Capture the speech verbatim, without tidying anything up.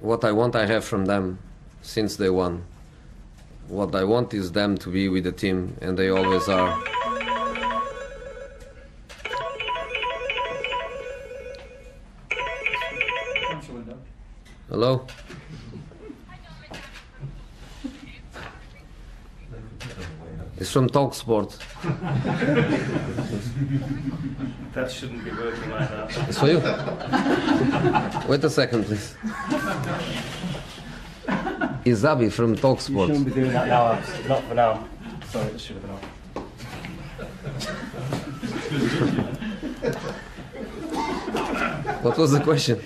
What I want, I have from them since day one. What I want is them to be with the team, and they always are. Hello? It's from talkSPORT. That shouldn't be working like that. It's for you. Wait a second, please. Is Abi from talkSPORT? You shouldn't be doing that now. Not for now. Sorry, it should have been off. What was the question?